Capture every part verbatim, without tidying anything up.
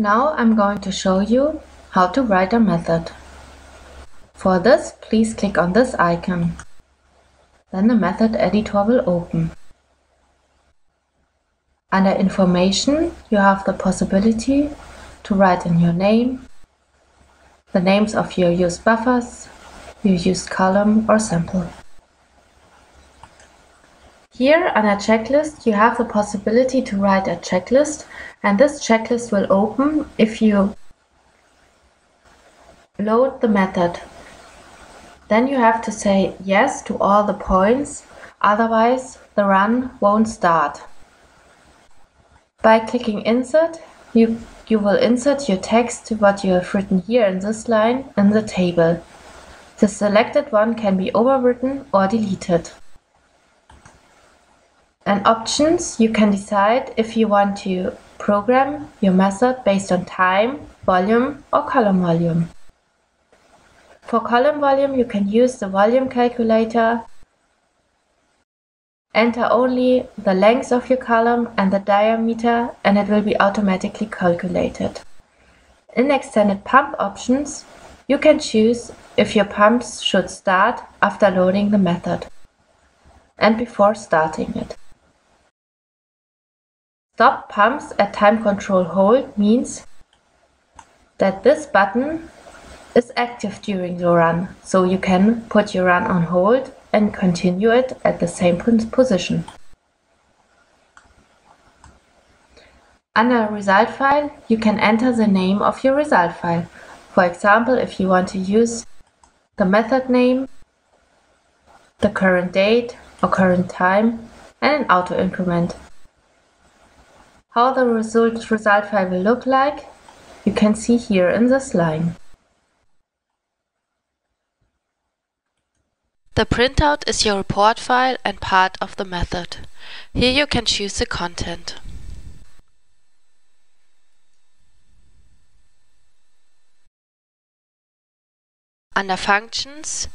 Now I'm going to show you how to write a method. For this, please click on this icon. Then the method editor will open. Under information, you have the possibility to write in your name, the names of your used buffers, your used column or sample. Here on a checklist, you have the possibility to write a checklist, and this checklist will open if you load the method. Then you have to say yes to all the points, otherwise the run won't start. By clicking insert, you, you will insert your text to what you have written here in this line in the table. The selected one can be overwritten or deleted. And options, you can decide if you want to program your method based on time, volume or column volume. For column volume, you can use the volume calculator. Enter only the length of your column and the diameter, and it will be automatically calculated. In extended pump options, you can choose if your pumps should start after loading the method and before starting it. Stop pumps at time control hold means that this button is active during the run, so you can put your run on hold and continue it at the same position. Under result file, you can enter the name of your result file. For example, if you want to use the method name, the current date or current time, and an auto increment. How the result, result file will look like, you can see here in this line. The printout is your report file and part of the method. Here you can choose the content. Under functions,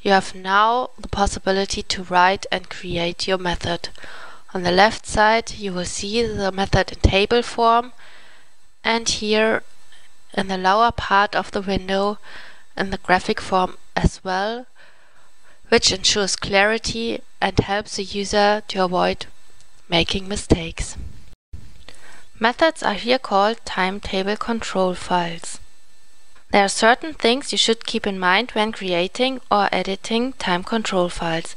you have now the possibility to write and create your method. On the left side, you will see the method in table form, and here in the lower part of the window in the graphic form as well, which ensures clarity and helps the user to avoid making mistakes. Methods are here called timetable control files. There are certain things you should keep in mind when creating or editing time control files.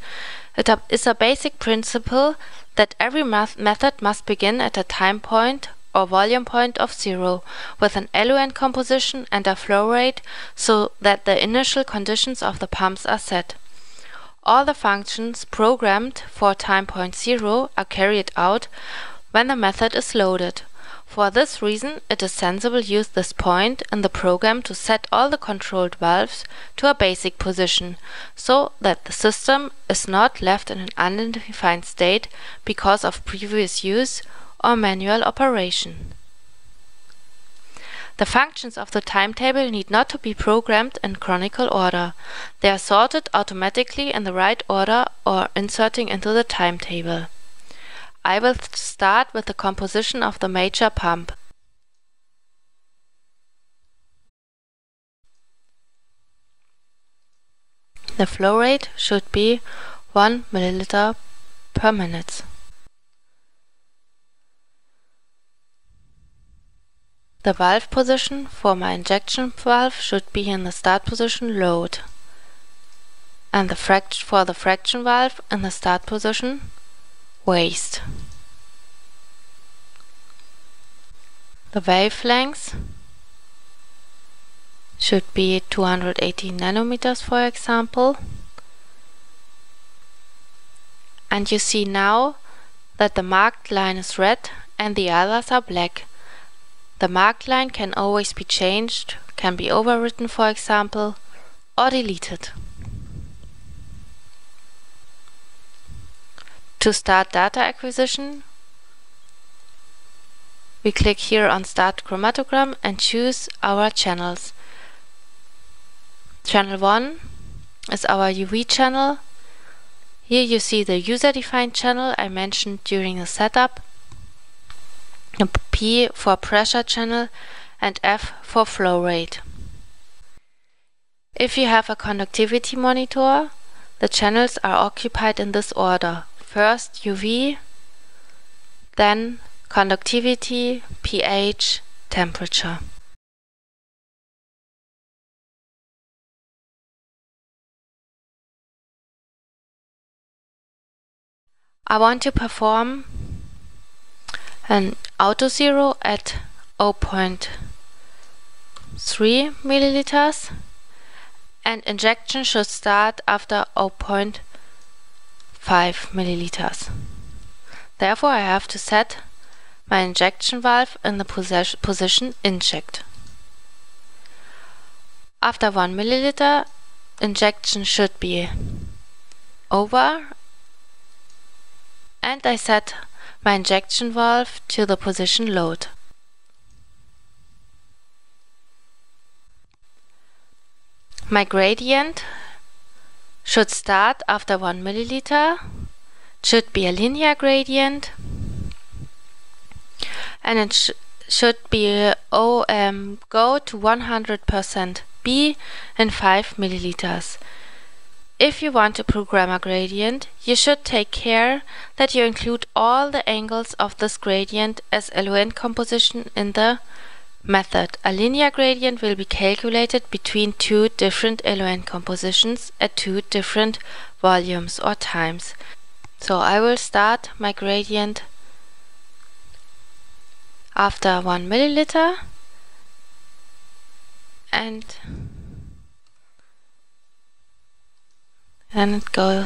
It is a basic principle that every method must begin at a time point or volume point of zero with an eluent composition and a flow rate so that the initial conditions of the pumps are set. All the functions programmed for time point zero are carried out when the method is loaded. For this reason, it is sensible to use this point in the program to set all the controlled valves to a basic position, so that the system is not left in an undefined state because of previous use or manual operation. The functions of the timetable need not to be programmed in chronological order. They are sorted automatically in the right order or inserting into the timetable. I will start with the composition of the major pump. The flow rate should be one milliliter per minute. The valve position for my injection valve should be in the start position load, and the fract- for the fraction valve in the start position waste. The wavelength should be two hundred eighty nanometers, for example, and you see now that the marked line is red and the others are black. The marked line can always be changed, can be overwritten, for example, or deleted. To start data acquisition, we click here on Start Chromatogram and choose our channels. Channel one is our U V channel. Here you see the user-defined channel I mentioned during the setup, the P for pressure channel, and F for flow rate. If you have a conductivity monitor, the channels are occupied in this order. First U V, then conductivity, pH, temperature. I want to perform an auto zero at zero point three milliliters, and injection should start after zero point five milliliters. Therefore, I have to set my injection valve in the position inject. After one milliliter, injection should be over, and I set my injection valve to the position load. My gradient should start after one milliliter, it should be a linear gradient, and it sh should be O M go to one hundred percent B in five milliliters. If you want to program a gradient, you should take care that you include all the angles of this gradient as L O N composition in the method. A linear gradient will be calculated between two different L O N compositions at two different volumes or times. So I will start my gradient after one milliliter and then it go,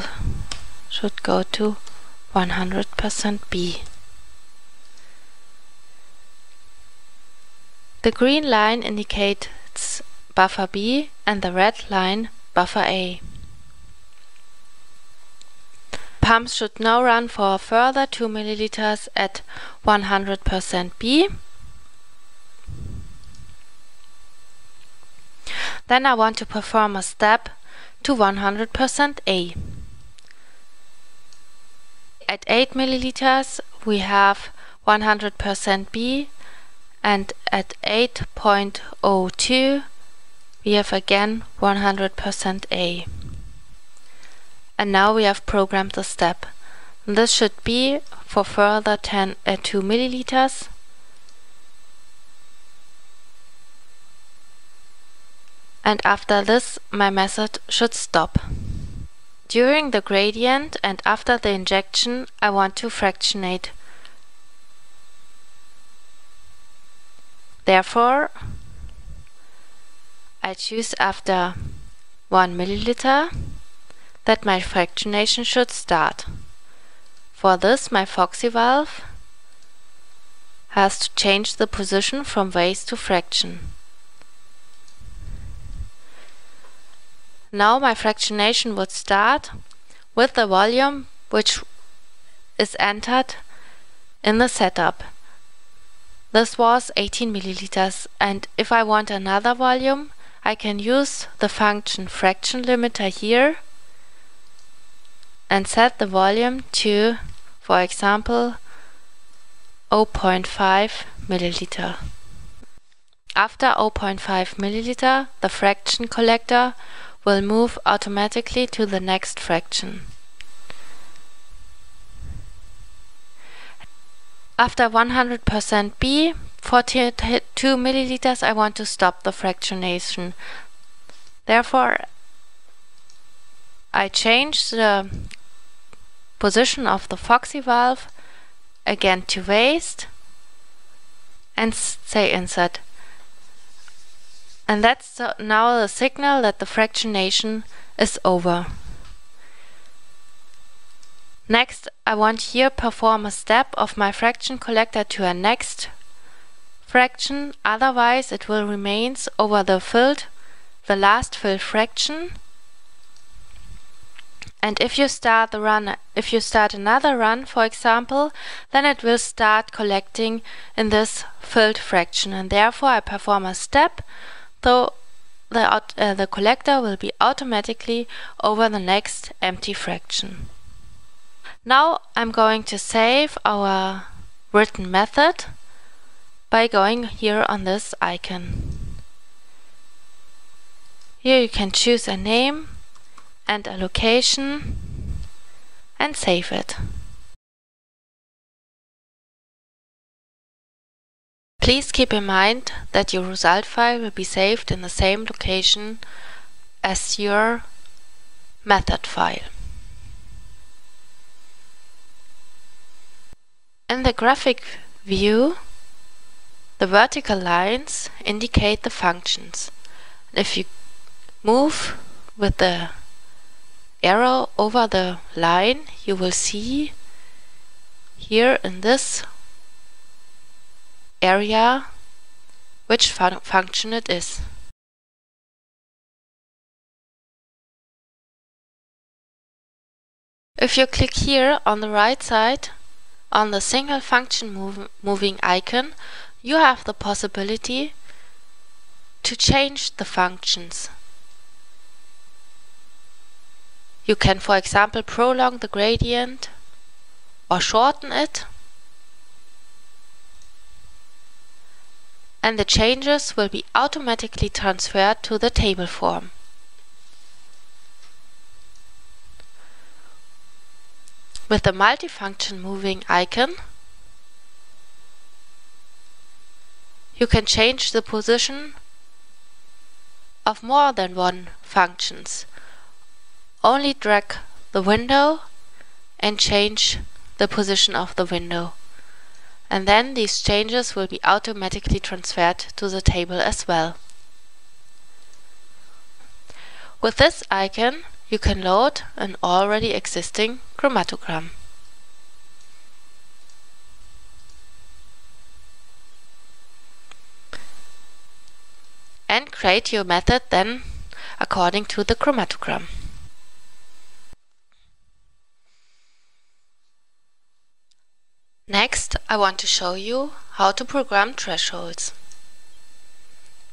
should go to one hundred percent B. The green line indicates buffer B and the red line buffer A. Pumps should now run for a further two milliliters at one hundred percent B. Then I want to perform a step to one hundred percent A. At eight milliliters we have one hundred percent B, and at eight point zero two we have again one hundred percent A. And now we have programmed the step. This should be for further ten, uh, two milliliters. And after this, my method should stop. During the gradient and after the injection, I want to fractionate. Therefore, I choose after one milliliter that my fractionation should start. For this, my FOXY valve has to change the position from vase to fraction. Now my fractionation would start with the volume which is entered in the setup. This was eighteen milliliters, and if I want another volume, I can use the function fraction limiter here and set the volume to, for example, zero point five milliliter. After zero point five milliliter, the fraction collector will move automatically to the next fraction. After one hundred percent B, forty-two milliliters, I want to stop the fractionation. Therefore, I change the position of the FOXY valve again to waste and say insert. And that's now the signal that the fractionation is over. Next, I want here perform a step of my fraction collector to a next fraction, otherwise it will remain over the filled, the last filled fraction. And if you start the run, if you start another run, for example, then it will start collecting in this filled fraction, and therefore I perform a step. So the, uh, the collector will be automatically over the next empty fraction. Now I'm going to save our written method by going here on this icon. Here you can choose a name and a location and save it. Please keep in mind that your result file will be saved in the same location as your method file. In the graphic view, the vertical lines indicate the functions. If you move with the arrow over the line, you will see here in this area which fun function it is. If you click here on the right side on the single function move moving icon, you have the possibility to change the functions. You can, for example, prolong the gradient or shorten it, and the changes will be automatically transferred to the table form. With the multifunction moving icon, you can change the position of more than one functions. Only drag the window and change the position of the window, and then these changes will be automatically transferred to the table as well. With this icon you can load an already existing chromatogram. And create your method then according to the chromatogram. Next, I want to show you how to program thresholds.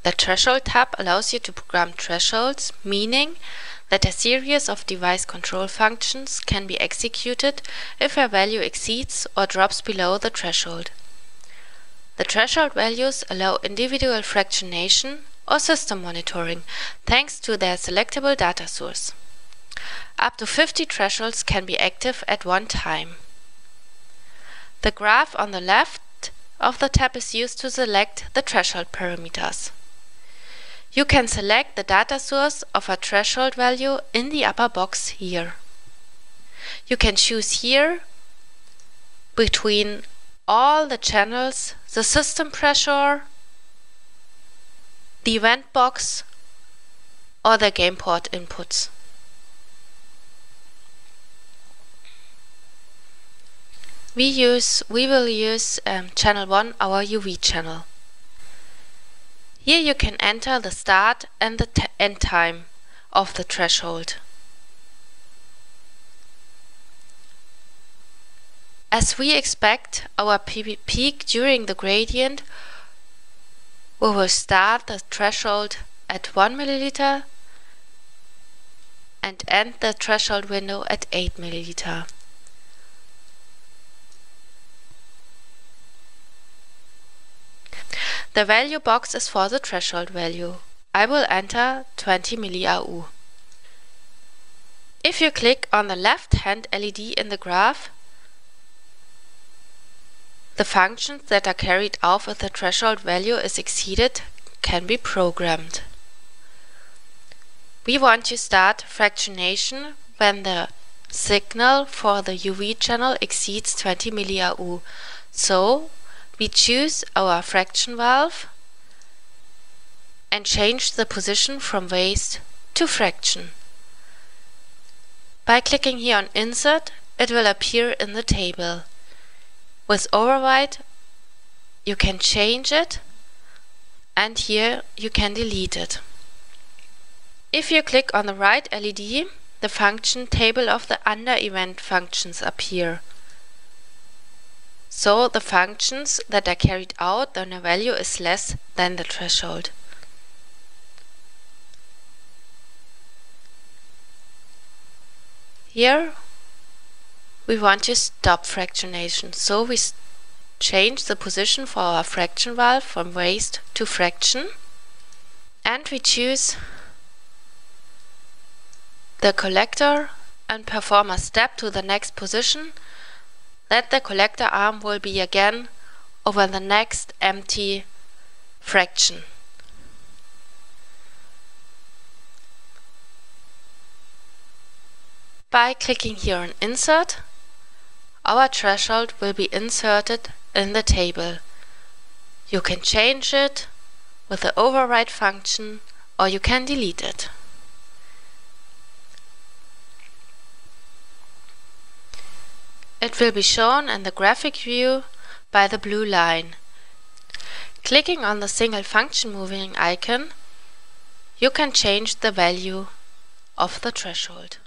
The Threshold tab allows you to program thresholds, meaning that a series of device control functions can be executed if a value exceeds or drops below the threshold. The threshold values allow individual fractionation or system monitoring, thanks to their selectable data source. Up to fifty thresholds can be active at one time. The graph on the left of the tab is used to select the threshold parameters. You can select the data source of a threshold value in the upper box here. You can choose here between all the channels, the system pressure, the event box, or the game port inputs. We use, we will use um, channel one, our U V channel. Here you can enter the start and the t end time of the threshold. As we expect our peak during the gradient, we will start the threshold at one milliliter and end the threshold window at eight milliliter. The value box is for the threshold value. I will enter twenty milliau. If you click on the left-hand L E D in the graph, the functions that are carried out if the threshold value is exceeded can be programmed. We want to start fractionation when the signal for the U V channel exceeds twenty milliau. So we choose our fraction valve and change the position from waste to fraction. By clicking here on Insert, it will appear in the table. With Override, you can change it, and here you can delete it. If you click on the right L E D, the function table of the under event functions appear. So the functions that are carried out when a value is less than the threshold. Here we want to stop fractionation, so we change the position for our fraction valve from raised to fraction, and we choose the collector and perform a step to the next position, then the collector arm will be again over the next empty fraction. By clicking here on Insert, our threshold will be inserted in the table. You can change it with the override function or you can delete it. It will be shown in the graphic view by the blue line. Clicking on the single function moving icon, you can change the value of the threshold.